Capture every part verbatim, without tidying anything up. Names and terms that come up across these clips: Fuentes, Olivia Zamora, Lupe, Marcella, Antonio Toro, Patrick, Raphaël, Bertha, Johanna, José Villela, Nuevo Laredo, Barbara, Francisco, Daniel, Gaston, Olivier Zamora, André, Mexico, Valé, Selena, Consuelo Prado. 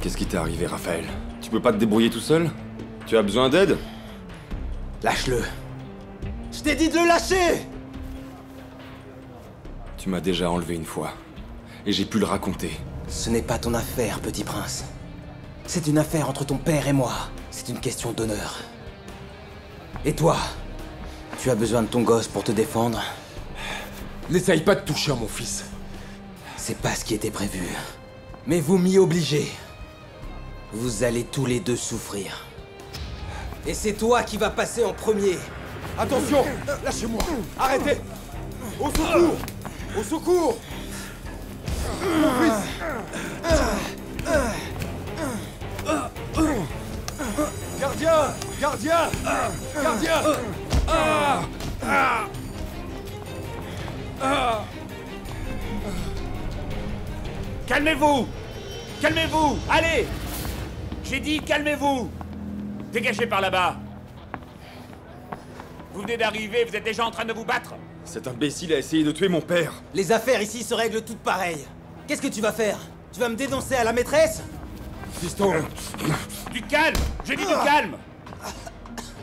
Qu'est-ce qui t'est arrivé, Raphaël? Tu peux pas te débrouiller tout seul? Tu as besoin d'aide? Lâche-le. Je t'ai dit de le lâcher! Tu m'as déjà enlevé une fois. Et j'ai pu le raconter. Ce n'est pas ton affaire, petit prince. C'est une affaire entre ton père et moi. C'est une question d'honneur. Et toi? Tu as besoin de ton gosse pour te défendre? N'essaye pas de toucher à mon fils. C'est pas ce qui était prévu. Mais vous m'y obligez. Vous allez tous les deux souffrir. Et c'est toi qui vas passer en premier. Attention! Lâchez-moi! Arrêtez! Au secours! Au secours! Mon fils! Gardien! Gardien! Gardien! Ah! Ah! Ah! Calmez-vous! Calmez-vous! Allez! J'ai dit calmez-vous! Dégagez par là-bas! Vous venez d'arriver, vous êtes déjà en train de vous battre? Cet imbécile a essayé de tuer mon père! Les affaires ici se règlent toutes pareilles! Qu'est-ce que tu vas faire? Tu vas me dénoncer à la maîtresse? Fiston! Du calme! J'ai dit du calme!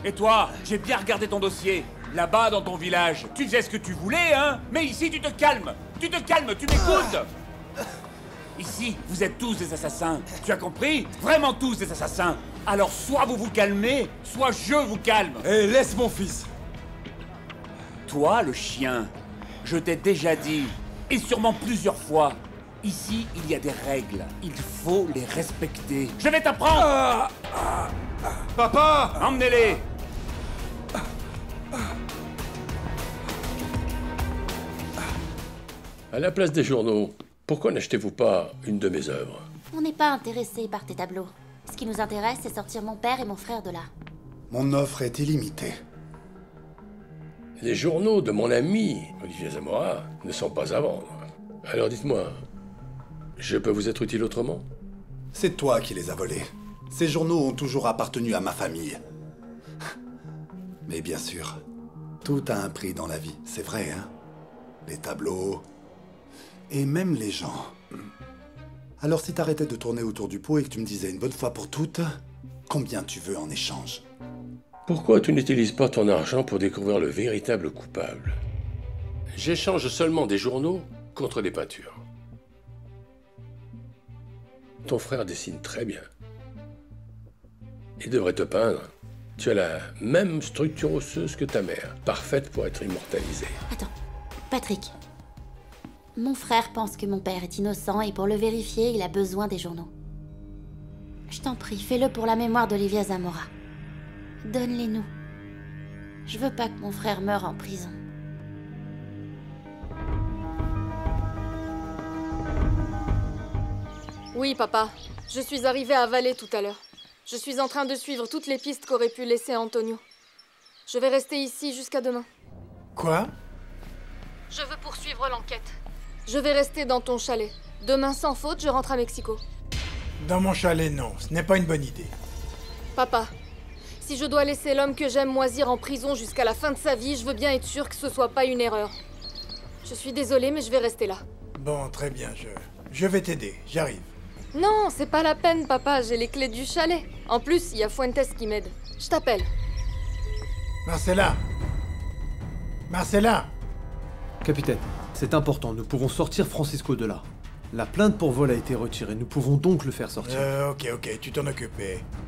Et toi, j'ai bien regardé ton dossier. Là-bas, dans ton village, tu faisais ce que tu voulais, hein? Mais ici, tu te calmes! Tu te calmes, tu m'écoutes! Ici, vous êtes tous des assassins. Tu as compris? Vraiment tous des assassins. Alors, soit vous vous calmez, soit je vous calme. Hé, hey, laisse mon fils! Toi, le chien, je t'ai déjà dit, et sûrement plusieurs fois, ici, il y a des règles. Il faut les respecter. Je vais t'apprendre! Ah, ah, ah, papa! Emmenez-les! Ah, ah, ah. À la place des journaux, pourquoi n'achetez-vous pas une de mes œuvres? On n'est pas intéressé par tes tableaux. Ce qui nous intéresse, c'est sortir mon père et mon frère de là. Mon offre est illimitée. Les journaux de mon ami, Olivier Zamora, ne sont pas à vendre. Alors dites-moi, je peux vous être utile autrement? C'est toi qui les as volés. Ces journaux ont toujours appartenu à ma famille. Mais bien sûr, tout a un prix dans la vie, c'est vrai, hein? Les tableaux... et même les gens. Alors si t'arrêtais de tourner autour du pot et que tu me disais une bonne fois pour toutes, combien tu veux en échange? Pourquoi tu n'utilises pas ton argent pour découvrir le véritable coupable? J'échange seulement des journaux contre des peintures. Ton frère dessine très bien. Il devrait te peindre. Tu as la même structure osseuse que ta mère, parfaite pour être immortalisée. Attends, Patrick. Mon frère pense que mon père est innocent et pour le vérifier, il a besoin des journaux. Je t'en prie, fais-le pour la mémoire d'Olivia Zamora. Donne-les-nous. Je veux pas que mon frère meure en prison. Oui, papa. Je suis arrivée à Valé tout à l'heure. Je suis en train de suivre toutes les pistes qu'aurait pu laisser Antonio. Je vais rester ici jusqu'à demain. Quoi? Je veux poursuivre l'enquête. Je vais rester dans ton chalet. Demain, sans faute, je rentre à Mexico. Dans mon chalet, non. Ce n'est pas une bonne idée. Papa, si je dois laisser l'homme que j'aime moisir en prison jusqu'à la fin de sa vie, je veux bien être sûre que ce soit pas une erreur. Je suis désolée, mais je vais rester là. Bon, très bien. Je, je vais t'aider. J'arrive. Non, c'est pas la peine, papa. J'ai les clés du chalet. En plus, il y a Fuentes qui m'aide. Je t'appelle. Marcella! Marcella! Capitaine. C'est important, nous pourrons sortir Francisco de là. La plainte pour vol a été retirée, nous pouvons donc le faire sortir. Euh, ok, ok, tu t'en occupes.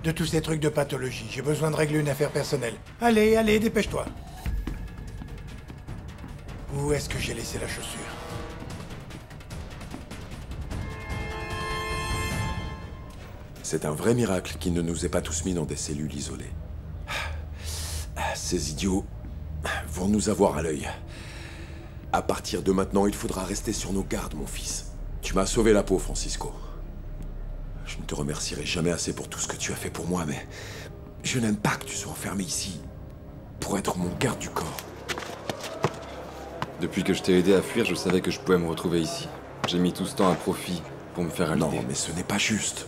De tous ces trucs de pathologie, j'ai besoin de régler une affaire personnelle. Allez, allez, dépêche-toi. Où est-ce que j'ai laissé la chaussure? C'est un vrai miracle qu'ils ne nous aient pas tous mis dans des cellules isolées. Ces idiots vont nous avoir à l'œil. À partir de maintenant, il faudra rester sur nos gardes, mon fils. Tu m'as sauvé la peau, Francisco. Je ne te remercierai jamais assez pour tout ce que tu as fait pour moi, mais... je n'aime pas que tu sois enfermé ici, pour être mon garde du corps. Depuis que je t'ai aidé à fuir, je savais que je pouvais me retrouver ici. J'ai mis tout ce temps à profit pour me faire aider. Non, mais ce n'est pas juste.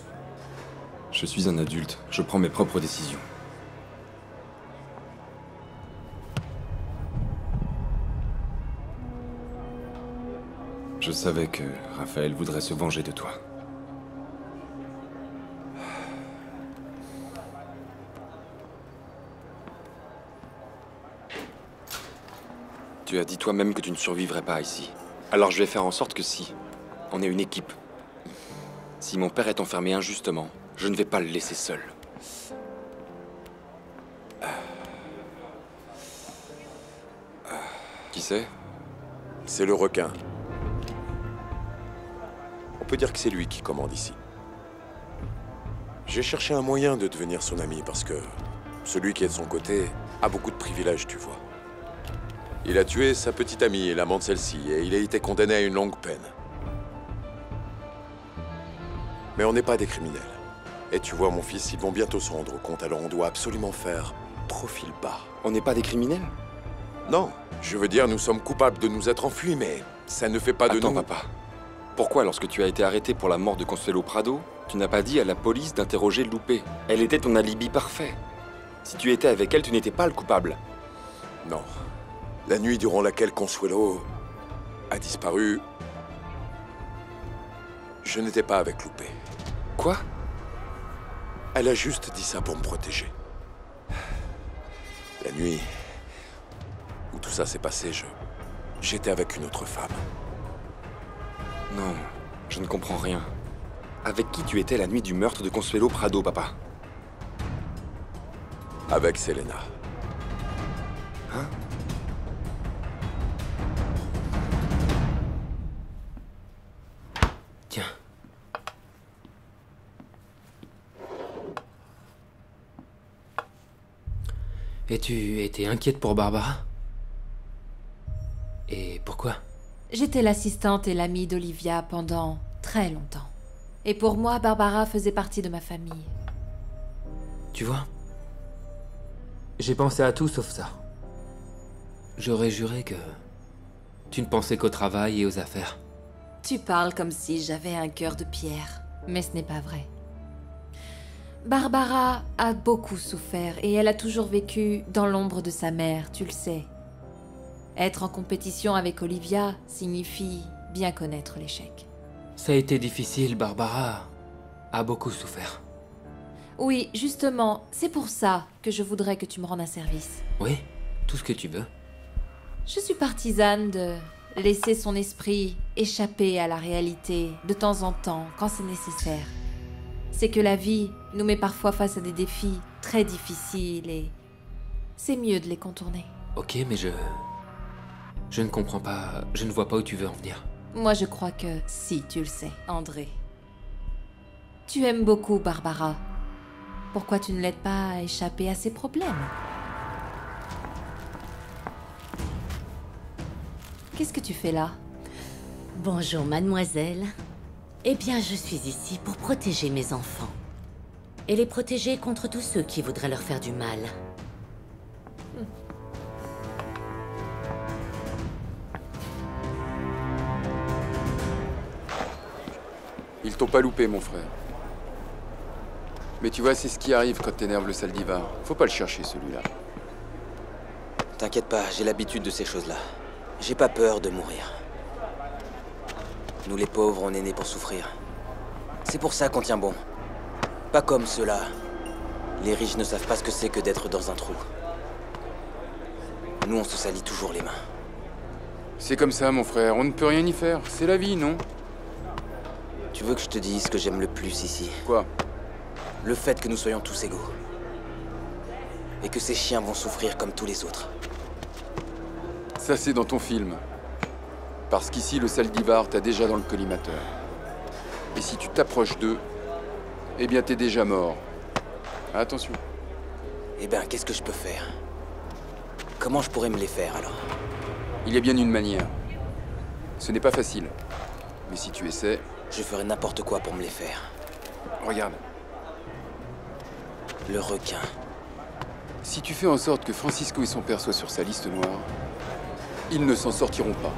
Je suis un adulte, je prends mes propres décisions. Je savais que Raphaël voudrait se venger de toi. Tu as dit toi-même que tu ne survivrais pas ici. Alors je vais faire en sorte que si. On est une équipe. Si mon père est enfermé injustement, je ne vais pas le laisser seul. Qui c'est? C'est le requin. On peut dire que c'est lui qui commande ici. J'ai cherché un moyen de devenir son ami parce que celui qui est de son côté a beaucoup de privilèges, tu vois. Il a tué sa petite amie et l'amant de celle-ci, et il a été condamné à une longue peine. Mais on n'est pas des criminels. Et tu vois, mon fils, ils vont bientôt se rendre compte, alors on doit absolument faire profil bas. On n'est pas des criminels? Non, je veux dire, nous sommes coupables de nous être enfuis, mais ça ne fait pas de nous... Attends, papa. Pourquoi, lorsque tu as été arrêté pour la mort de Consuelo Prado, tu n'as pas dit à la police d'interroger Lupe? Elle était ton alibi parfait. Si tu étais avec elle, tu n'étais pas le coupable. Non. La nuit durant laquelle Consuelo a disparu, je n'étais pas avec Lupe. Quoi? Elle a juste dit ça pour me protéger. La nuit où tout ça s'est passé, je... j'étais avec une autre femme. Non, je ne comprends rien. Avec qui tu étais la nuit du meurtre de Consuelo Prado, papa? Avec Selena. Hein? Tiens. Et tu étais inquiète pour Barbara? Et pourquoi? J'étais l'assistante et l'amie d'Olivia pendant très longtemps. Et pour moi, Barbara faisait partie de ma famille. Tu vois? J'ai pensé à tout sauf ça. J'aurais juré que... tu ne pensais qu'au travail et aux affaires. Tu parles comme si j'avais un cœur de pierre, mais ce n'est pas vrai. Barbara a beaucoup souffert et elle a toujours vécu dans l'ombre de sa mère, tu le sais. Être en compétition avec Olivia signifie bien connaître l'échec. Ça a été difficile, Barbara a beaucoup souffert. Oui, justement, c'est pour ça que je voudrais que tu me rendes un service. Oui, tout ce que tu veux. Je suis partisane de laisser son esprit échapper à la réalité de temps en temps, quand c'est nécessaire. C'est que la vie nous met parfois face à des défis très difficiles et c'est mieux de les contourner. Ok, mais je... je ne comprends pas, je ne vois pas où tu veux en venir. Moi je crois que si, tu le sais, André. Tu aimes beaucoup Barbara. Pourquoi tu ne l'aides pas à échapper à ses problèmes? Qu'est-ce que tu fais là? Bonjour mademoiselle. Eh bien je suis ici pour protéger mes enfants. Et les protéger contre tous ceux qui voudraient leur faire du mal. Ils t'ont pas loupé, mon frère. Mais tu vois, c'est ce qui arrive quand t'énerves le sale diva. Faut pas le chercher, celui-là. T'inquiète pas, j'ai l'habitude de ces choses-là. J'ai pas peur de mourir. Nous, les pauvres, on est nés pour souffrir. C'est pour ça qu'on tient bon. Pas comme ceux-là. Les riches ne savent pas ce que c'est que d'être dans un trou. Nous, on se salit toujours les mains. C'est comme ça, mon frère. On ne peut rien y faire. C'est la vie, non ? Tu veux que je te dise ce que j'aime le plus ici? Quoi? Le fait que nous soyons tous égaux. Et que ces chiens vont souffrir comme tous les autres. Ça, c'est dans ton film. Parce qu'ici, le sale divar t'a déjà dans le collimateur. Et si tu t'approches d'eux, eh bien, t'es déjà mort. Attention. Eh bien, qu'est-ce que je peux faire? Comment je pourrais me les faire, alors? Il y a bien une manière. Ce n'est pas facile. Mais si tu essaies... Je ferai n'importe quoi pour me les faire. Regarde. Le requin. Si tu fais en sorte que Francisco et son père soient sur sa liste noire, ils ne s'en sortiront pas.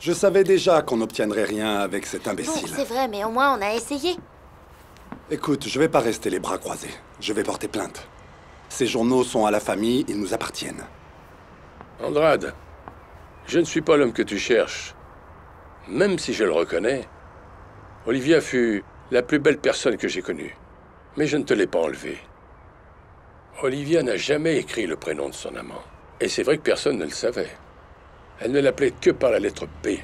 Je savais déjà qu'on n'obtiendrait rien avec cet imbécile. Bon, c'est vrai, mais au moins on a essayé. Écoute, je vais pas rester les bras croisés. Je vais porter plainte. Ces journaux sont à la famille, ils nous appartiennent. Andrade, je ne suis pas l'homme que tu cherches. Même si je le reconnais, Olivia fut la plus belle personne que j'ai connue. Mais je ne te l'ai pas enlevée. Olivia n'a jamais écrit le prénom de son amant. Et c'est vrai que personne ne le savait. Elle ne l'appelait que par la lettre P.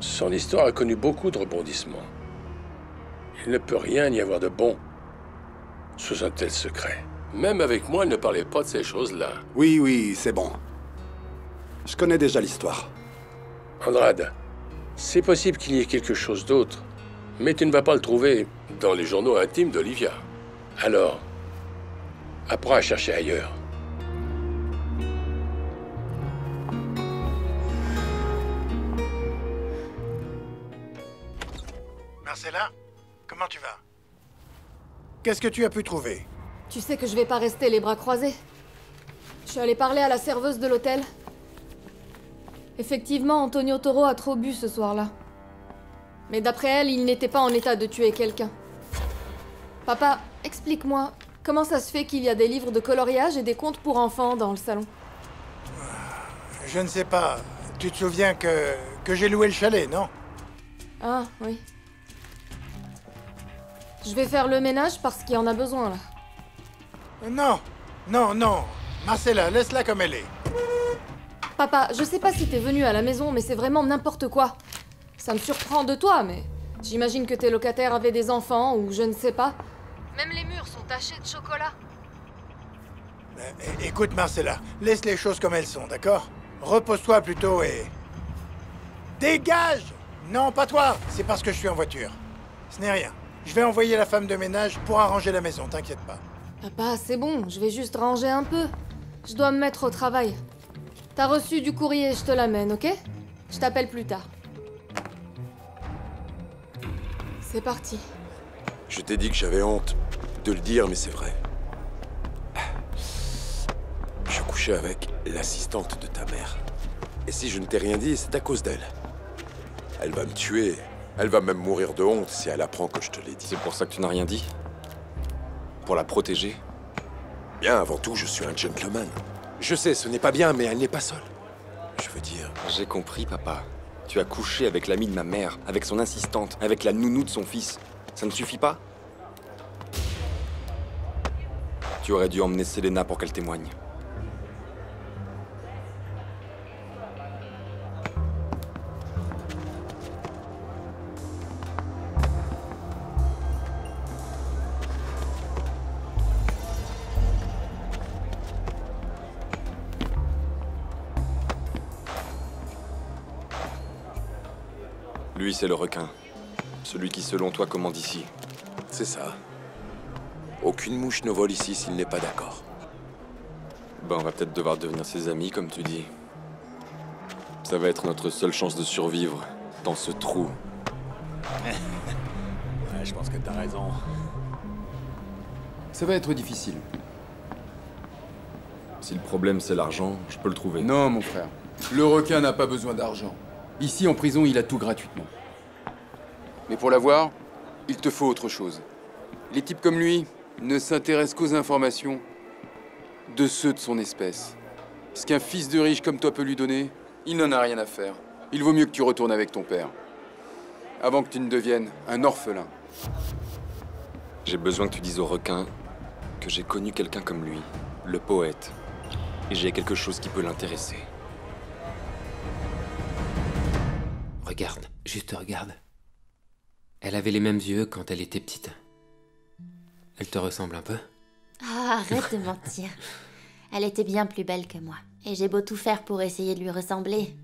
Son histoire a connu beaucoup de rebondissements. Il ne peut rien y avoir de bon sous un tel secret. Même avec moi, elle ne parlait pas de ces choses-là. Oui, oui, c'est bon. Je connais déjà l'histoire. Andrade, c'est possible qu'il y ait quelque chose d'autre, mais tu ne vas pas le trouver dans les journaux intimes d'Olivia. Alors, apprends à chercher ailleurs. Marcella, comment tu vas? Qu'est-ce que tu as pu trouver? Tu sais que je vais pas rester les bras croisés. Je suis allée parler à la serveuse de l'hôtel. Effectivement, Antonio Toro a trop bu ce soir-là. Mais d'après elle, il n'était pas en état de tuer quelqu'un. Papa, explique-moi, comment ça se fait qu'il y a des livres de coloriage et des contes pour enfants dans le salon? Je ne sais pas. Tu te souviens que, que j'ai loué le chalet, non? Ah, oui. Je vais faire le ménage parce qu'il en a besoin, là. Non, non, non. Marcella, laisse-la comme elle est. Papa, je sais pas si t'es venu à la maison, mais c'est vraiment n'importe quoi. Ça me surprend de toi, mais j'imagine que tes locataires avaient des enfants, ou je ne sais pas. Même les murs sont tachés de chocolat. Euh, écoute, Marcella, laisse les choses comme elles sont, d'accord? Repose-toi plutôt et... Dégage! Non, pas toi! C'est parce que je suis en voiture. Ce n'est rien. Je vais envoyer la femme de ménage pour arranger la maison, t'inquiète pas. Papa, c'est bon, je vais juste ranger un peu. Je dois me mettre au travail. T'as reçu du courrier, je te l'amène, ok? Je t'appelle plus tard. C'est parti. Je t'ai dit que j'avais honte de le dire, mais c'est vrai. Je couchais avec l'assistante de ta mère. Et si je ne t'ai rien dit, c'est à cause d'elle. Elle va me tuer. Elle va même mourir de honte si elle apprend que je te l'ai dit. C'est pour ça que tu n'as rien dit? Pour la protéger? Bien, avant tout, je suis un gentleman. Je sais, ce n'est pas bien, mais elle n'est pas seule. Je veux dire... J'ai compris, papa. Tu as couché avec l'ami de ma mère, avec son assistante, avec la nounou de son fils. Ça ne suffit pas? Tu aurais dû emmener Selena pour qu'elle témoigne. Lui, c'est le requin. Celui qui, selon toi, commande ici. C'est ça. Aucune mouche ne vole ici s'il n'est pas d'accord. Ben, on va peut-être devoir devenir ses amis, comme tu dis. Ça va être notre seule chance de survivre dans ce trou. Ouais, je pense que t'as raison. Ça va être difficile. Si le problème, c'est l'argent, je peux le trouver. Non, mon frère. Le requin n'a pas besoin d'argent. Ici, en prison, il a tout gratuitement. Mais pour l'avoir, il te faut autre chose. Les types comme lui ne s'intéressent qu'aux informations de ceux de son espèce. Ce qu'un fils de riche comme toi peut lui donner, il n'en a rien à faire. Il vaut mieux que tu retournes avec ton père, avant que tu ne deviennes un orphelin. J'ai besoin que tu dises au requin que j'ai connu quelqu'un comme lui, le poète, et j'ai quelque chose qui peut l'intéresser. Regarde, juste regarde. Elle avait les mêmes yeux quand elle était petite. Elle te ressemble un peu? Ah, arrête de mentir. Elle était bien plus belle que moi. Et j'ai beau tout faire pour essayer de lui ressembler,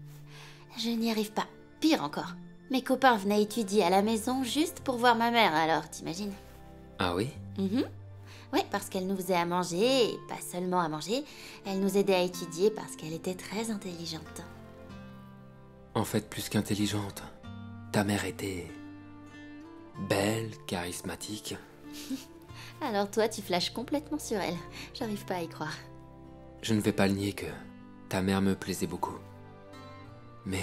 je n'y arrive pas. Pire encore. Mes copains venaient étudier à la maison juste pour voir ma mère, alors t'imagines? Ah oui? Mmh. Oui, parce qu'elle nous faisait à manger, et pas seulement à manger. Elle nous aidait à étudier parce qu'elle était très intelligente. En fait, plus qu'intelligente, ta mère était... belle, charismatique. Alors toi, tu flashes complètement sur elle. J'arrive pas à y croire. Je ne vais pas le nier que ta mère me plaisait beaucoup. Mais...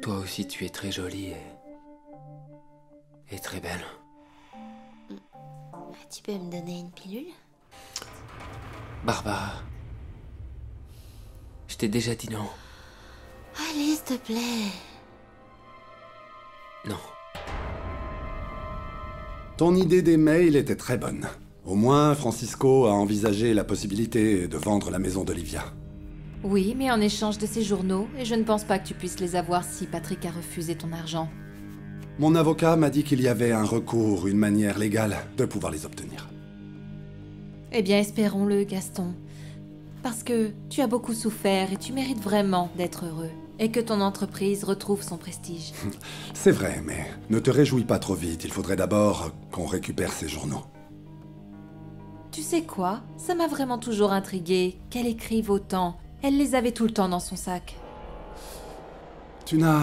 toi aussi, tu es très jolie et... et très belle. Tu peux me donner une pilule? Barbara... je t'ai déjà dit non. Allez, s'il te plaît. Non. Ton idée des mails était très bonne. Au moins, Francisco a envisagé la possibilité de vendre la maison d'Olivia. Oui, mais en échange de ses journaux, et je ne pense pas que tu puisses les avoir si Patrick a refusé ton argent. Mon avocat m'a dit qu'il y avait un recours, une manière légale de pouvoir les obtenir. Eh bien, espérons-le, Gaston. Parce que tu as beaucoup souffert et tu mérites vraiment d'être heureux. Et que ton entreprise retrouve son prestige. C'est vrai, mais ne te réjouis pas trop vite. Il faudrait d'abord qu'on récupère ces journaux. Tu sais quoi? Ça m'a vraiment toujours intriguée qu'elle écrive autant. Elle les avait tout le temps dans son sac. Tu n'as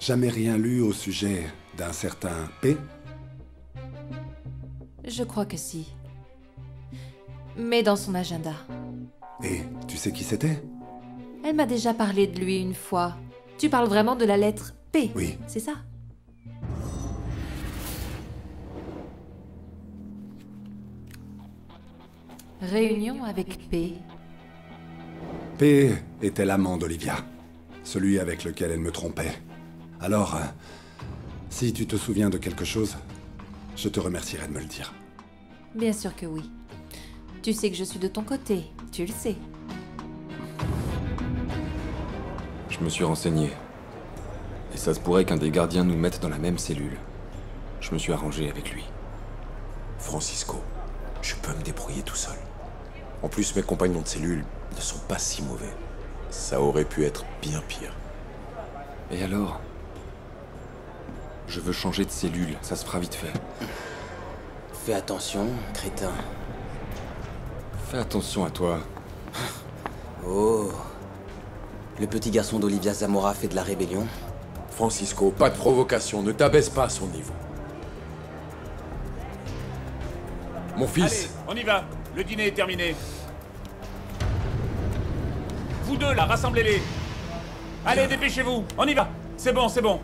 jamais rien lu au sujet d'un certain P? Je crois que si. Mais dans son agenda. Et tu sais qui c'était? Elle m'a déjà parlé de lui une fois. Tu parles vraiment de la lettre P? Oui. C'est ça? Réunion avec P. P était l'amant d'Olivia. Celui avec lequel elle me trompait. Alors, euh, si tu te souviens de quelque chose, je te remercierai de me le dire. Bien sûr que oui. Tu sais que je suis de ton côté, tu le sais. Je me suis renseigné. Et ça se pourrait qu'un des gardiens nous mette dans la même cellule. Je me suis arrangé avec lui. Francisco, je peux me débrouiller tout seul. En plus, mes compagnons de cellule ne sont pas si mauvais. Ça aurait pu être bien pire. Et alors? Je veux changer de cellule, ça se fera vite fait. Fais attention, crétin. Fais attention à toi. Oh... Le petit garçon d'Olivia Zamora fait de la rébellion. Francisco, pas de provocation, ne t'abaisse pas à son niveau. Mon fils... Allez, on y va, le dîner est terminé. Vous deux, là, rassemblez-les. Allez, dépêchez-vous, on y va. C'est bon, c'est bon.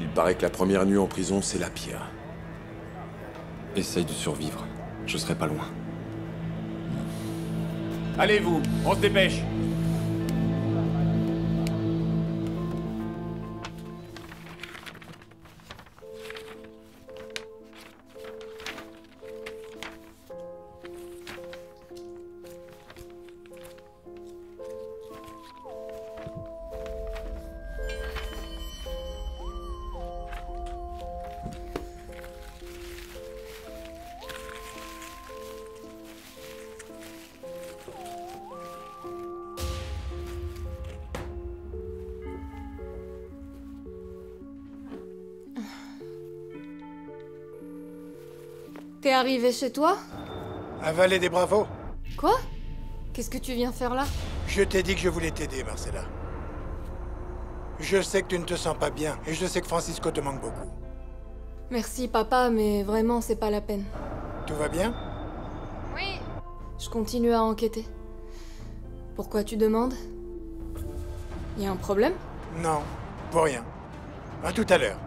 Il paraît que la première nuit en prison, c'est la pire. Essaye de survivre, je serai pas loin. Allez, vous, on se dépêche. T'es arrivé chez toi? À Valé des Bravos. Quoi? Qu'est-ce que tu viens faire là? Je t'ai dit que je voulais t'aider, Marcella. Je sais que tu ne te sens pas bien, et je sais que Francisco te manque beaucoup. Merci, papa, mais vraiment, c'est pas la peine. Tout va bien? Oui. Je continue à enquêter. Pourquoi tu demandes? Y a un problème? Non, pour rien. À tout à l'heure.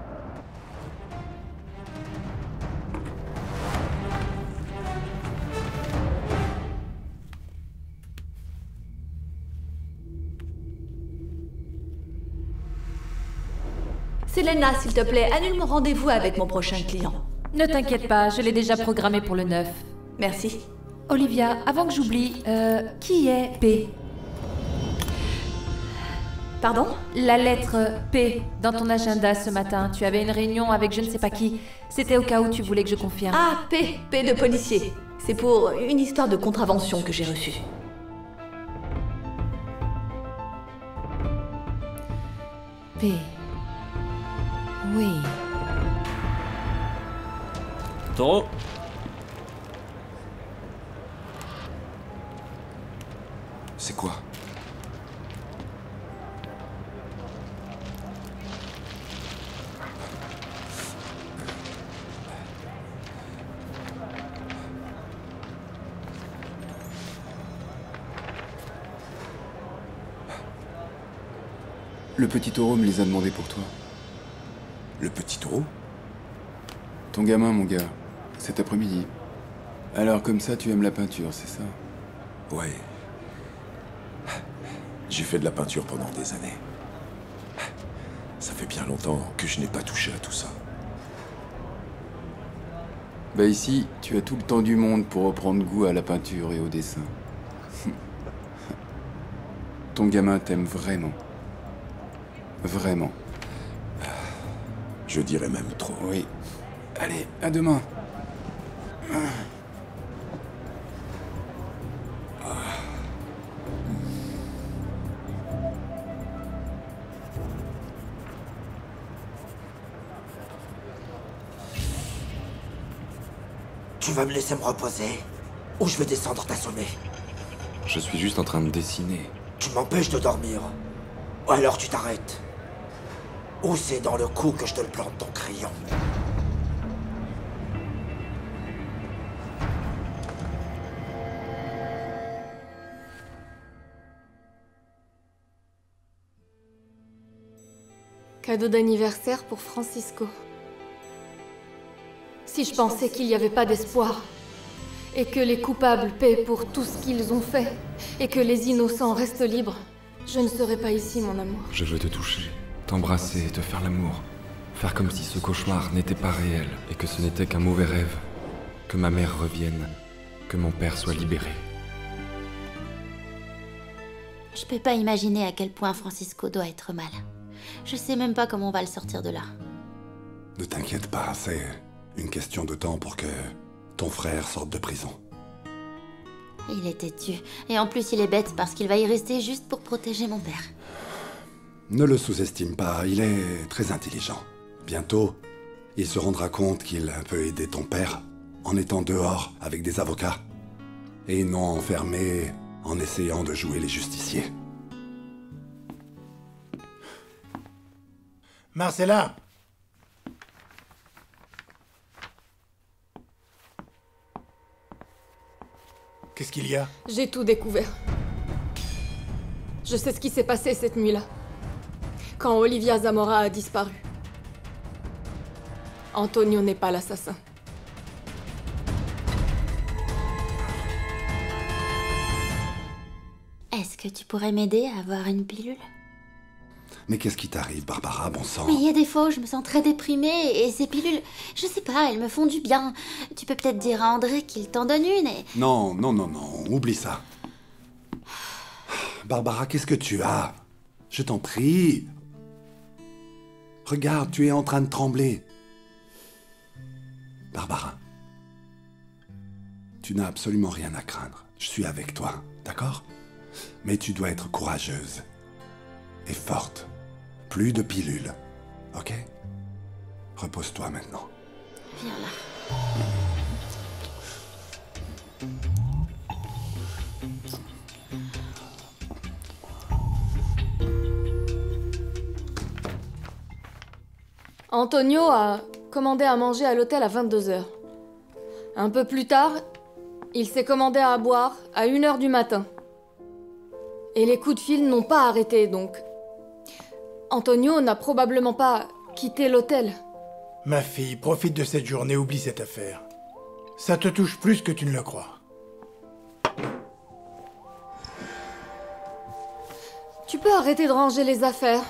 Selena, s'il te plaît, annule mon rendez-vous avec mon prochain client. Ne t'inquiète pas, je l'ai déjà programmé pour le neuf. Merci. Olivia, avant que j'oublie, euh, qui est P? Pardon? La lettre P. Dans ton agenda ce matin, tu avais une réunion avec je ne sais pas qui. C'était au cas où tu voulais que je confirme. Ah, P. P de policier. C'est pour une histoire de contravention que j'ai reçue. P. Oui. Toro. C'est quoi? Le petit taureau me les a demandés pour toi. Le petit taureau? Ton gamin, mon gars, cet après-midi. Alors, comme ça, tu aimes la peinture, c'est ça? Ouais. J'ai fait de la peinture pendant des années. Ça fait bien longtemps que je n'ai pas touché à tout ça. Bah ici, tu as tout le temps du monde pour reprendre goût à la peinture et au dessin. Ton gamin t'aime vraiment. Vraiment. Je dirais même trop. Oui. Allez, à demain. Tu vas me laisser me reposer, ou je vais descendre t'assommer. Je suis juste en train de dessiner. Tu m'empêches de dormir. Ou alors tu t'arrêtes. Ou c'est dans le cou que je te le plante, ton crayon. Cadeau d'anniversaire pour Francisco. Si je pensais qu'il n'y avait pas d'espoir, et que les coupables paient pour tout ce qu'ils ont fait, et que les innocents restent libres, je ne serais pas ici, mon amour. Je veux te toucher, t'embrasser, te faire l'amour, faire comme si ce cauchemar n'était pas réel, et que ce n'était qu'un mauvais rêve, que ma mère revienne, que mon père soit libéré. Je peux pas imaginer à quel point Francisco doit être mal. Je sais même pas comment on va le sortir de là. Ne t'inquiète pas, c'est une question de temps pour que ton frère sorte de prison. Il est têtu, et en plus il est bête parce qu'il va y rester juste pour protéger mon père. Ne le sous-estime pas, il est très intelligent. Bientôt, il se rendra compte qu'il peut aider ton père en étant dehors avec des avocats, et non enfermé en essayant de jouer les justiciers. Marcella! Qu'est-ce qu'il y a? J'ai tout découvert. Je sais ce qui s'est passé cette nuit-là, quand Olivia Zamora a disparu. Antonio n'est pas l'assassin. Est-ce que tu pourrais m'aider à avoir une pilule? Mais qu'est-ce qui t'arrive, Barbara, bon sang? Mais il y a des fois où je me sens très déprimée, et ces pilules, je sais pas, elles me font du bien. Tu peux peut-être dire à André qu'il t'en donne une et... Non, non, non, non, oublie ça. Barbara, qu'est-ce que tu as? Je t'en prie. Regarde, tu es en train de trembler. Barbara, tu n'as absolument rien à craindre. Je suis avec toi, d'accord? Mais tu dois être courageuse. Et forte. Plus de pilules. Ok? Repose-toi maintenant. Viens là. Antonio a commandé à manger à l'hôtel à vingt-deux heures. Un peu plus tard, il s'est commandé à boire à une heure du matin. Et les coups de fil n'ont pas arrêté, donc... Antonio n'a probablement pas quitté l'hôtel. Ma fille, profite de cette journée, oublie cette affaire. Ça te touche plus que tu ne le crois. Tu peux arrêter de ranger les affaires.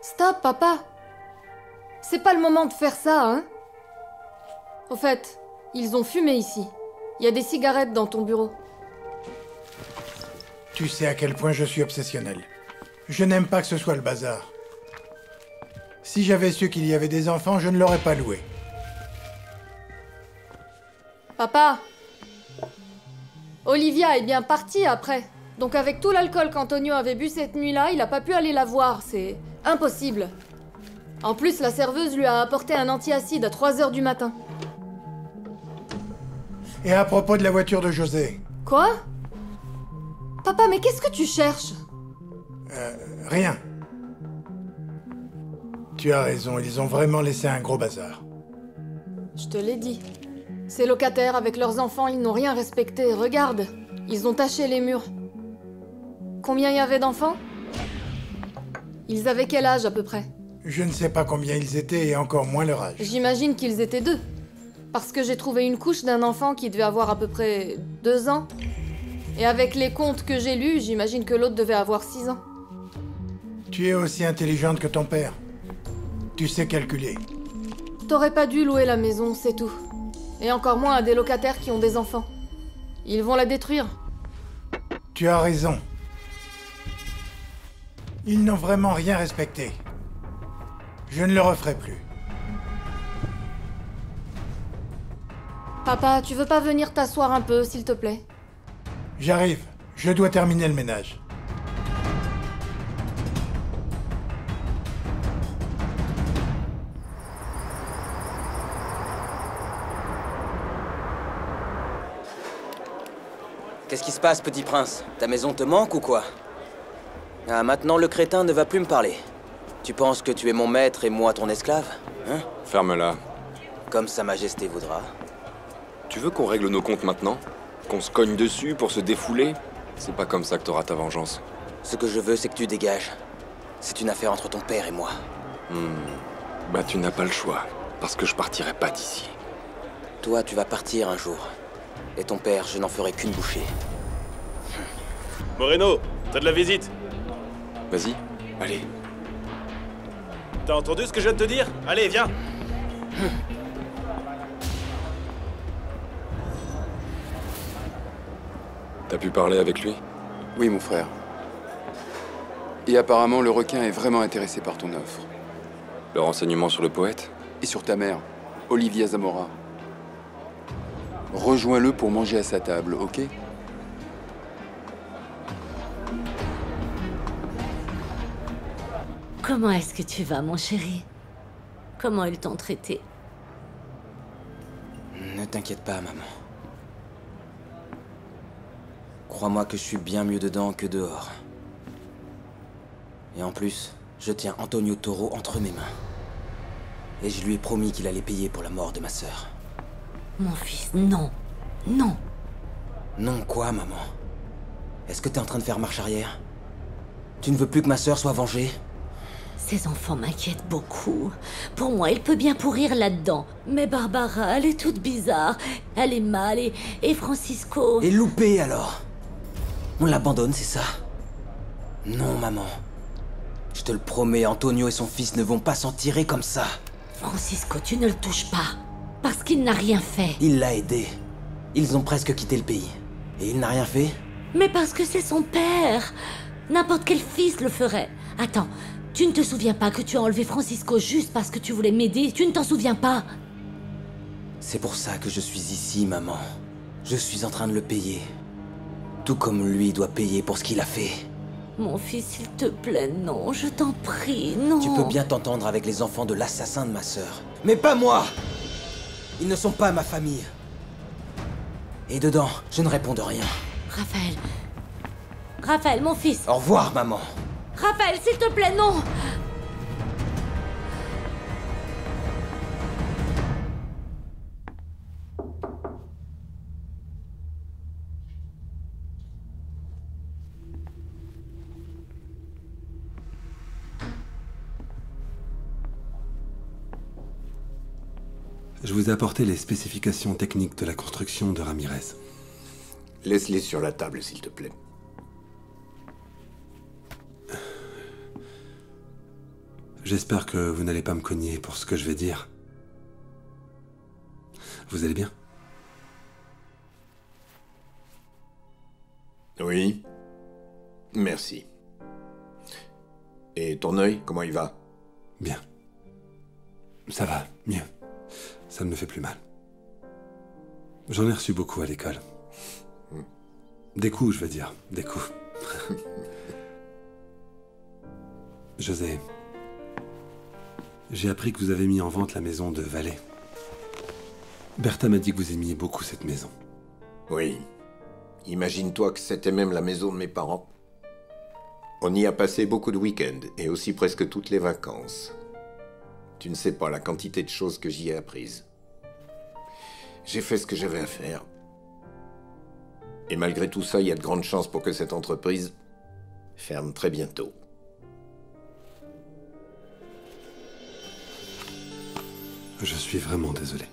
Stop, papa. C'est pas le moment de faire ça, hein. Au fait, ils ont fumé ici. Il y a des cigarettes dans ton bureau. Tu sais à quel point je suis obsessionnel. Je n'aime pas que ce soit le bazar. Si j'avais su qu'il y avait des enfants, je ne l'aurais pas loué. Papa, Olivia est bien partie après. Donc avec tout l'alcool qu'Antonio avait bu cette nuit-là, il n'a pas pu aller la voir, c'est impossible. En plus, la serveuse lui a apporté un antiacide à trois heures du matin. Et à propos de la voiture de José? Quoi? Papa, mais qu'est-ce que tu cherches? Euh, rien. Tu as raison, ils ont vraiment laissé un gros bazar. Je te l'ai dit. Ces locataires, avec leurs enfants, ils n'ont rien respecté. Regarde, ils ont taché les murs. Combien il y avait d'enfants? Ils avaient quel âge, à peu près? Je ne sais pas combien ils étaient, et encore moins leur âge. J'imagine qu'ils étaient deux. Parce que j'ai trouvé une couche d'un enfant qui devait avoir à peu près deux ans. Et avec les comptes que j'ai lus, j'imagine que l'autre devait avoir six ans. Tu es aussi intelligente que ton père. Tu sais calculer. T'aurais pas dû louer la maison, c'est tout. Et encore moins à des locataires qui ont des enfants. Ils vont la détruire. Tu as raison. Ils n'ont vraiment rien respecté. Je ne le referai plus. Papa, tu veux pas venir t'asseoir un peu, s'il te plaît? J'arrive. Je dois terminer le ménage. Qu'est-ce qui se passe, petit prince? Ta maison te manque ou quoi? Ah, maintenant le crétin ne va plus me parler. Tu penses que tu es mon maître et moi ton esclave? Hein? Ferme-la. Comme Sa Majesté voudra. Tu veux qu'on règle nos comptes maintenant? Qu'on se cogne dessus pour se défouler? C'est pas comme ça que t'auras ta vengeance. Ce que je veux, c'est que tu dégages. C'est une affaire entre ton père et moi. Hmm. Bah tu n'as pas le choix, parce que je partirai pas d'ici. Toi, tu vas partir un jour. Et ton père, je n'en ferai qu'une bouchée. Moreno, t'as de la visite? Vas-y, allez. T'as entendu ce que je viens de te dire? Allez, viens. T'as pu parler avec lui? Oui, mon frère. Et apparemment, le requin est vraiment intéressé par ton offre. Le renseignement sur le poète? Et sur ta mère, Olivia Zamora. Rejoins-le pour manger à sa table, ok? Comment est-ce que tu vas, mon chéri? Comment ils t'ont traité? Ne t'inquiète pas, maman. Crois-moi que je suis bien mieux dedans que dehors. Et en plus, je tiens Antonio Toro entre mes mains. Et je lui ai promis qu'il allait payer pour la mort de ma sœur. Mon fils, non. Non. Non quoi, maman? Est-ce que t'es en train de faire marche arrière? Tu ne veux plus que ma sœur soit vengée? Ces enfants m'inquiètent beaucoup. Pour moi, il peut bien pourrir là-dedans. Mais Barbara, elle est toute bizarre. Elle est mal et... et Francisco... Et Loupé, alors? On l'abandonne, c'est ça? Non, maman. Je te le promets, Antonio et son fils ne vont pas s'en tirer comme ça. Francisco, tu ne le touches pas. Parce qu'il n'a rien fait. Il l'a aidé. Ils ont presque quitté le pays. Et il n'a rien fait? Mais parce que c'est son père. N'importe quel fils le ferait. Attends, tu ne te souviens pas que tu as enlevé Francisco juste parce que tu voulais m'aider? Tu ne t'en souviens pas? C'est pour ça que je suis ici, maman. Je suis en train de le payer. Tout comme lui doit payer pour ce qu'il a fait. Mon fils, s'il te plaît, non. Je t'en prie, non. Tu peux bien t'entendre avec les enfants de l'assassin de ma sœur. Mais pas moi! Ils ne sont pas ma famille. Et dedans, je ne réponds de rien. Raphaël... Raphaël, mon fils. Au revoir, maman. Raphaël, s'il te plaît, non! Je vous ai apporté les spécifications techniques de la construction de Ramirez. Laisse-les sur la table, s'il te plaît. J'espère que vous n'allez pas me cogner pour ce que je vais dire. Vous allez bien? Oui. Merci. Et ton œil, comment il va? Bien. Ça va, mieux. Ça ne me fait plus mal. J'en ai reçu beaucoup à l'école. Des coups, je veux dire. Des coups. José, j'ai appris que vous avez mis en vente la maison de Valé. Bertha m'a dit que vous aimiez beaucoup cette maison. Oui. Imagine-toi que c'était même la maison de mes parents. On y a passé beaucoup de week-ends et aussi presque toutes les vacances. Tu ne sais pas la quantité de choses que j'y ai apprises. J'ai fait ce que j'avais à faire. Et malgré tout ça, il y a de grandes chances pour que cette entreprise ferme très bientôt. Je suis vraiment désolé.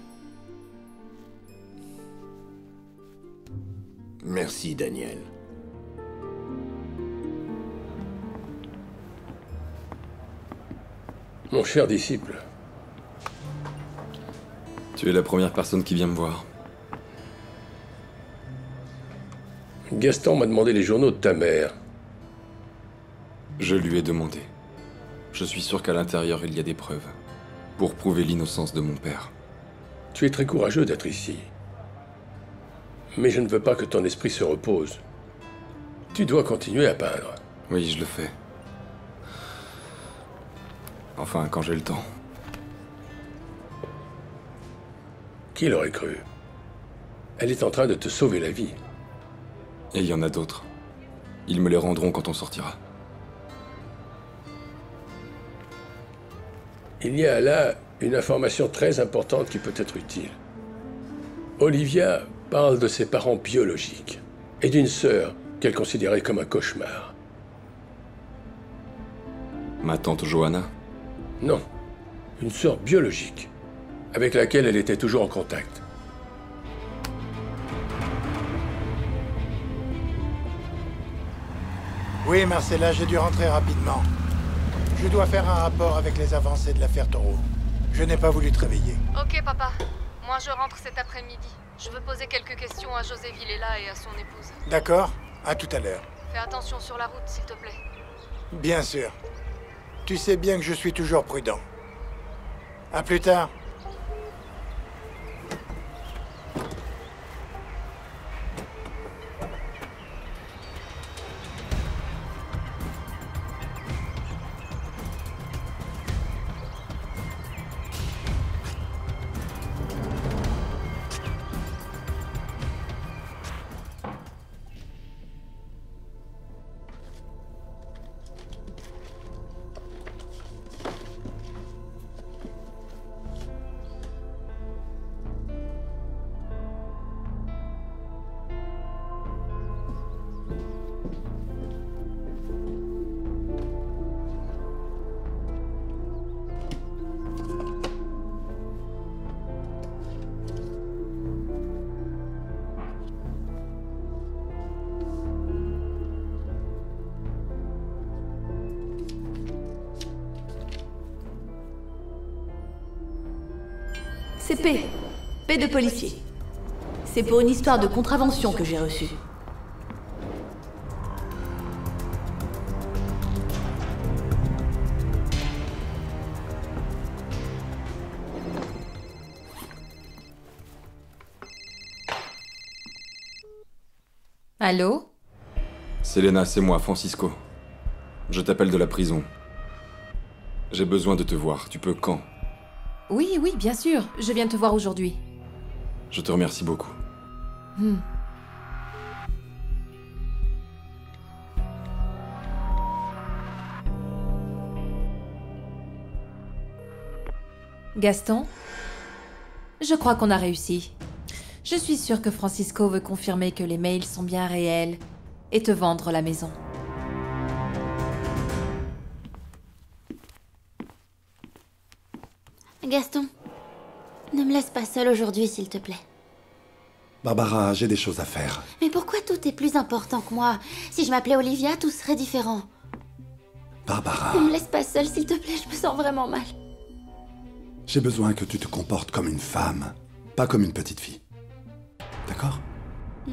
Merci, Daniel. Mon cher disciple, Tu es la première personne qui vient me voir. Gaston m'a demandé les journaux de ta mère. Je lui ai demandé. Je suis sûr qu'à l'intérieur, il y a des preuves pour prouver l'innocence de mon père. Tu es très courageux d'être ici. Mais je ne veux pas que ton esprit se repose. Tu dois continuer à peindre. Oui, je le fais. Enfin, quand j'ai le temps. Qui l'aurait cru? Elle est en train de te sauver la vie. Et il y en a d'autres. Ils me les rendront quand on sortira. Il y a là une information très importante qui peut être utile. Olivia parle de ses parents biologiques et d'une sœur qu'elle considérait comme un cauchemar. Ma tante Johanna? Non, une sœur biologique avec laquelle elle était toujours en contact. Oui, Marcella, j'ai dû rentrer rapidement. Je dois faire un rapport avec les avancées de l'affaire Toro. Je n'ai pas voulu te réveiller. Ok, papa. Moi, je rentre cet après-midi. Je veux poser quelques questions à José Villela et à son épouse. D'accord. À tout à l'heure. Fais attention sur la route, s'il te plaît. Bien sûr. Tu sais bien que je suis toujours prudent. À plus tard. C'est P. P de policier. C'est pour une histoire de contravention que j'ai reçue. Allô? Selena, c'est moi, Francisco. Je t'appelle de la prison. J'ai besoin de te voir. Tu peux quand? Oui, oui, bien sûr. Je viens te voir aujourd'hui. Je te remercie beaucoup. Hmm. Gaston, je crois qu'on a réussi. Je suis sûre que Francisco veut confirmer que les mails sont bien réels et te vendre la maison. Gaston, ne me laisse pas seule aujourd'hui, s'il te plaît. Barbara, j'ai des choses à faire. Mais pourquoi tout est plus important que moi? Si je m'appelais Olivia, tout serait différent. Barbara... Ne me laisse pas seule, s'il te plaît, je me sens vraiment mal. J'ai besoin que tu te comportes comme une femme, pas comme une petite fille. D'accord? Mm.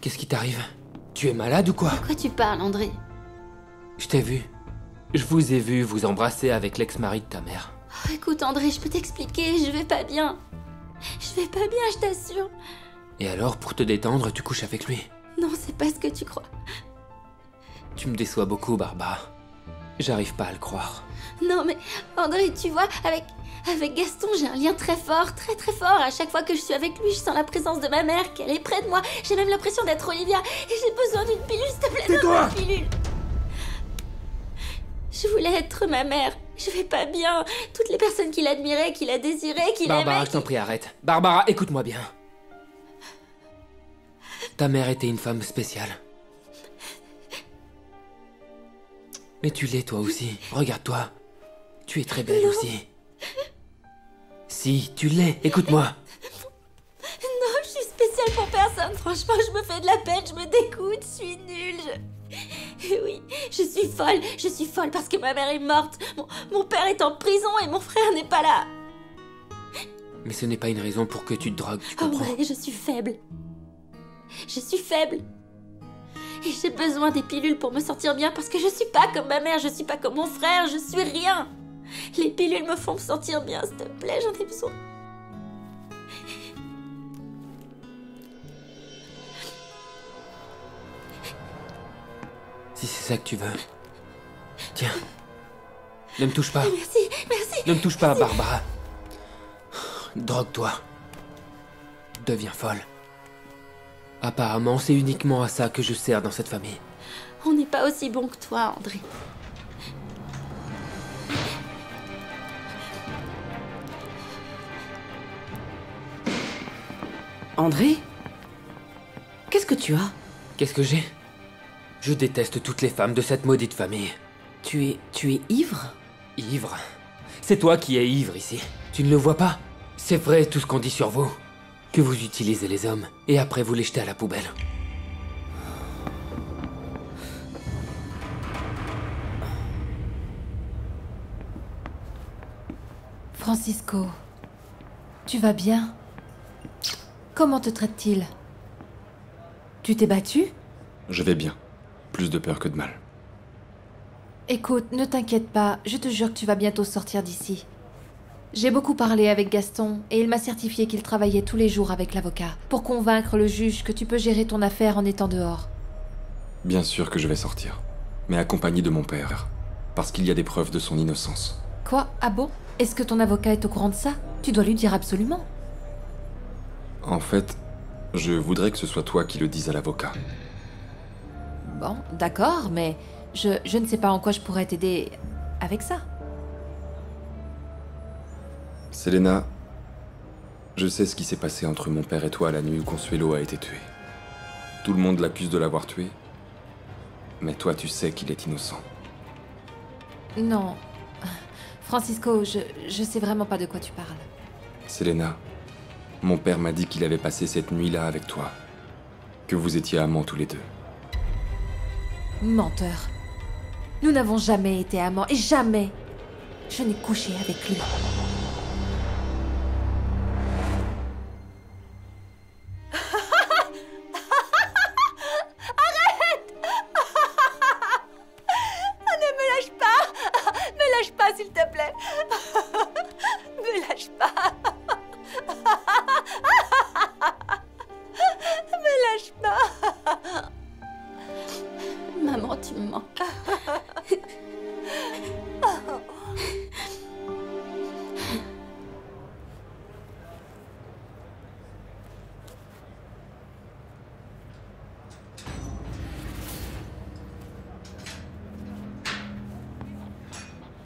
Qu'est-ce qui t'arrive? Tu es malade ou quoi? De quoi tu parles, André? Je t'ai vu. Je vous ai vu vous embrasser avec l'ex-mari de ta mère. Oh, écoute André, je peux t'expliquer, je vais pas bien. Je vais pas bien, je t'assure. Et alors, pour te détendre, tu couches avec lui? Non, c'est pas ce que tu crois. Tu me déçois beaucoup, Barbara. J'arrive pas à le croire. Non mais, André, tu vois, avec... Avec Gaston, j'ai un lien très fort, très très fort. À chaque fois que je suis avec lui, je sens la présence de ma mère, qu'elle est près de moi. J'ai même l'impression d'être Olivia. Et j'ai besoin d'une pilule, s'il te plaît. Tais-toi ! Une pilule. Je voulais être ma mère. Je vais pas bien. Toutes les personnes qui l'admiraient, qui la désiraient, qui l'aimait... Barbara, je t'en prie, arrête. Barbara, écoute-moi bien. Ta mère était une femme spéciale. Mais tu l'es, toi aussi. Regarde-toi. Tu es très belle non. aussi. Si, tu l'es, écoute-moi. Non, je suis spéciale pour personne, franchement, je me fais de la peine, je me dégoûte, je suis nulle, je... Et oui, je suis folle, je suis folle parce que ma mère est morte, mon, mon père est en prison et mon frère n'est pas là. Mais ce n'est pas une raison pour que tu te drogues, tu comprends? Oh ouais, je suis faible. Je suis faible. Et j'ai besoin des pilules pour me sentir bien parce que je suis pas comme ma mère, je suis pas comme mon frère, je suis rien. Les pilules me font me sentir bien, s'il te plaît, j'en ai besoin. Si c'est ça que tu veux... Tiens, ne me touche pas. Merci, merci. Ne me touche pas, merci. Barbara. Drogue-toi. Deviens folle. Apparemment, c'est uniquement à ça que je sers dans cette famille. On n'est pas aussi bon que toi, André. André, qu'est-ce que tu as? Qu'est-ce que j'ai? Je déteste toutes les femmes de cette maudite famille. Tu es... tu es ivre? Ivre? C'est toi qui es ivre ici. Tu ne le vois pas? C'est vrai tout ce qu'on dit sur vous. Que vous utilisez les hommes, et après vous les jetez à la poubelle. Francisco, tu vas bien? Comment te traite-t-il? Tu t'es battu? Je vais bien. Plus de peur que de mal. Écoute, ne t'inquiète pas, je te jure que tu vas bientôt sortir d'ici. J'ai beaucoup parlé avec Gaston, et il m'a certifié qu'il travaillait tous les jours avec l'avocat, pour convaincre le juge que tu peux gérer ton affaire en étant dehors. Bien sûr que je vais sortir, mais accompagné de mon père, parce qu'il y a des preuves de son innocence. Quoi? Ah bon? Est-ce que ton avocat est au courant de ça? Tu dois lui dire absolument. En fait, je voudrais que ce soit toi qui le dises à l'avocat. Bon, d'accord, mais je, je ne sais pas en quoi je pourrais t'aider avec ça. Selena, je sais ce qui s'est passé entre mon père et toi la nuit où Consuelo a été tuée. Tout le monde l'accuse de l'avoir tuée, mais toi tu sais qu'il est innocent. Non, Francisco, je, je sais vraiment pas de quoi tu parles. Selena... Mon père m'a dit qu'il avait passé cette nuit-là avec toi. Que vous étiez amants tous les deux. Menteur. Nous n'avons jamais été amants, et jamais je n'ai couché avec lui. Arrête! Ne me lâche pas! Me lâche pas, s'il te plaît! Me lâche pas! Me lâche pas. Maman, tu me manques.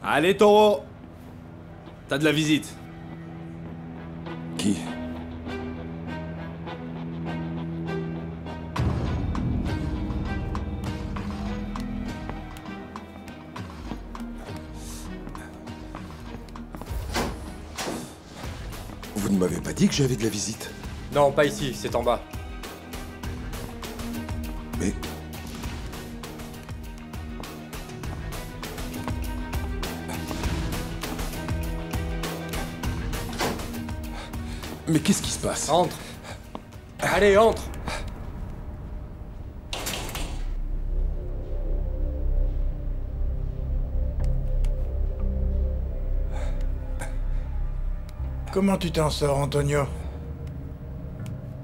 Allez, Toro. T'as de la visite. Qui ? Vous ne m'avez pas dit que j'avais de la visite? Non, pas ici, c'est en bas. Mais... Mais qu'est-ce qui se passe? Entre! Allez, entre! Comment tu t'en sors, Antonio?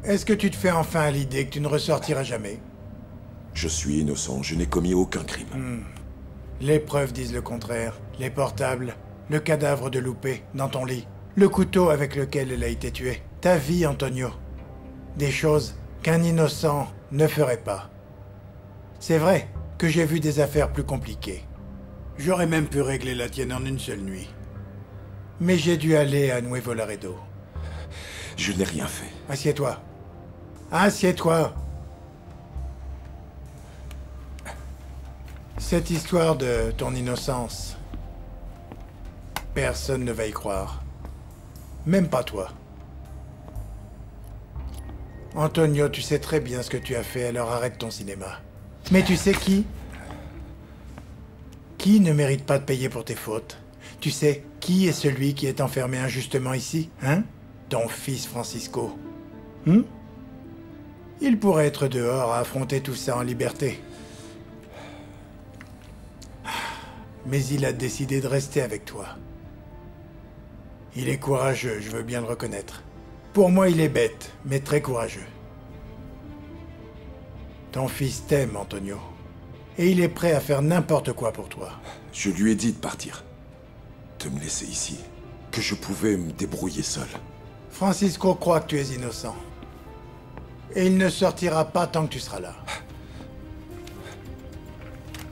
Est-ce que tu te fais enfin à l'idée que tu ne ressortiras jamais? Je suis innocent, je n'ai commis aucun crime. Hmm. Les preuves disent le contraire. Les portables, le cadavre de Lupe dans ton lit, le couteau avec lequel elle a été tuée. Ta vie, Antonio. Des choses qu'un innocent ne ferait pas. C'est vrai que j'ai vu des affaires plus compliquées. J'aurais même pu régler la tienne en une seule nuit. Mais j'ai dû aller à Nuevo Laredo. Je n'ai rien fait. Assieds-toi. Assieds-toi. Cette histoire de ton innocence, personne ne va y croire. Même pas toi. Antonio, tu sais très bien ce que tu as fait, alors arrête ton cinéma. Mais tu sais qui? Qui ne mérite pas de payer pour tes fautes? Tu sais qui est celui qui est enfermé injustement ici, hein? Ton fils Francisco. Hmm? Il pourrait être dehors à affronter tout ça en liberté. Mais il a décidé de rester avec toi. Il est courageux, je veux bien le reconnaître. Pour moi, il est bête, mais très courageux. Ton fils t'aime, Antonio. Et il est prêt à faire n'importe quoi pour toi. Je lui ai dit de partir. De me laisser ici. Que je pouvais me débrouiller seul. Francisco croit que tu es innocent. Et il ne sortira pas tant que tu seras là.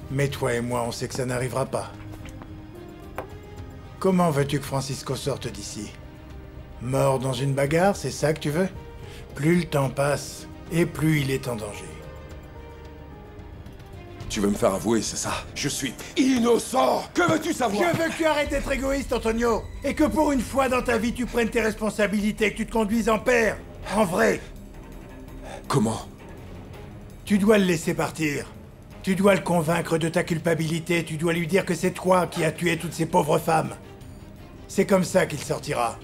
Mais toi et moi, on sait que ça n'arrivera pas. Comment veux-tu que Francisco sorte d'ici? Mort dans une bagarre, c'est ça que tu veux? Plus le temps passe, et plus il est en danger. Tu veux me faire avouer, c'est ça? Je suis innocent! Que veux-tu savoir? Je veux que tu arrêtes d'être égoïste, Antonio! Et que pour une fois dans ta vie, tu prennes tes responsabilités et que tu te conduises en paix! En vrai! Comment? Tu dois le laisser partir. Tu dois le convaincre de ta culpabilité, tu dois lui dire que c'est toi qui as tué toutes ces pauvres femmes. C'est comme ça qu'il sortira.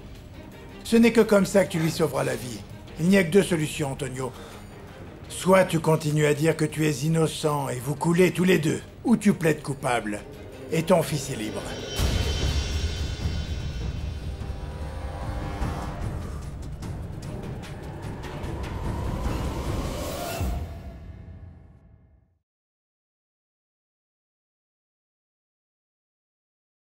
Ce n'est que comme ça que tu lui sauveras la vie. Il n'y a que deux solutions, Antonio. Soit tu continues à dire que tu es innocent et vous coulez tous les deux, ou tu plaides coupable et ton fils est libre.